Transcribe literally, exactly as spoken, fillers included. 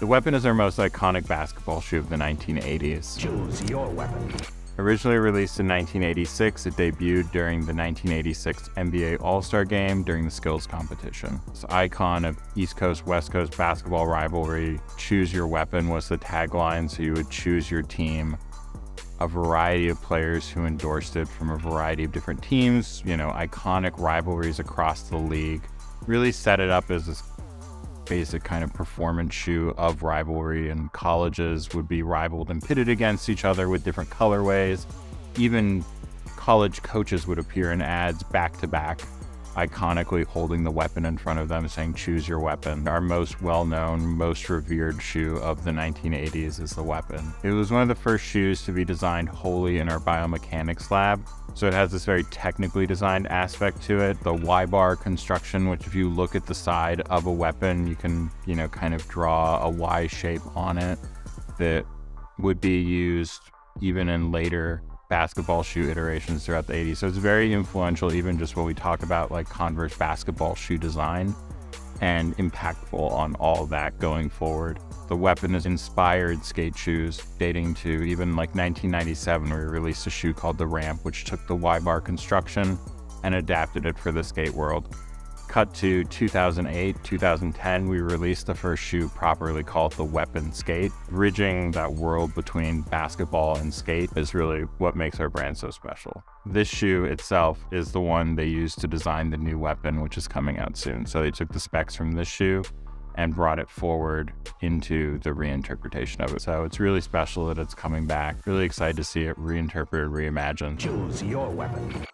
The Weapon is our most iconic basketball shoe of the nineteen eighties. Choose your weapon. Originally released in nineteen eighty-six, it debuted during the nineteen eighty-six N B A All-Star Game during the skills competition. This icon of East Coast, West Coast basketball rivalry, choose your weapon was the tagline, so you would choose your team. A variety of players who endorsed it from a variety of different teams, you know, iconic rivalries across the league, really set it up as this basic kind of performance shoe of rivalry, and colleges would be rivaled and pitted against each other with different colorways. Even college coaches would appear in ads back to back, iconically holding the weapon in front of them saying, choose your weapon. Our most well-known, most revered shoe of the nineteen eighties is the Weapon. It was one of the first shoes to be designed wholly in our biomechanics lab. So it has this very technically designed aspect to it. The Y-bar construction, which if you look at the side of a weapon, you can, you know, kind of draw a Y shape on it that would be used even in later basketball shoe iterations throughout the eighties. So it's very influential, even just when we talk about like Converse basketball shoe design, and impactful on all that going forward. The Weapon has inspired skate shoes dating to even like nineteen ninety-seven, where we released a shoe called the Ramp, which took the Y-bar construction and adapted it for the skate world. Cut to two thousand eight, two thousand ten, we released the first shoe properly called the Weapon Skate. Bridging that world between basketball and skate is really what makes our brand so special. This shoe itself is the one they used to design the new Weapon, which is coming out soon. So they took the specs from this shoe and brought it forward into the reinterpretation of it. So it's really special that it's coming back. Really excited to see it reinterpreted, reimagined. Choose your weapon.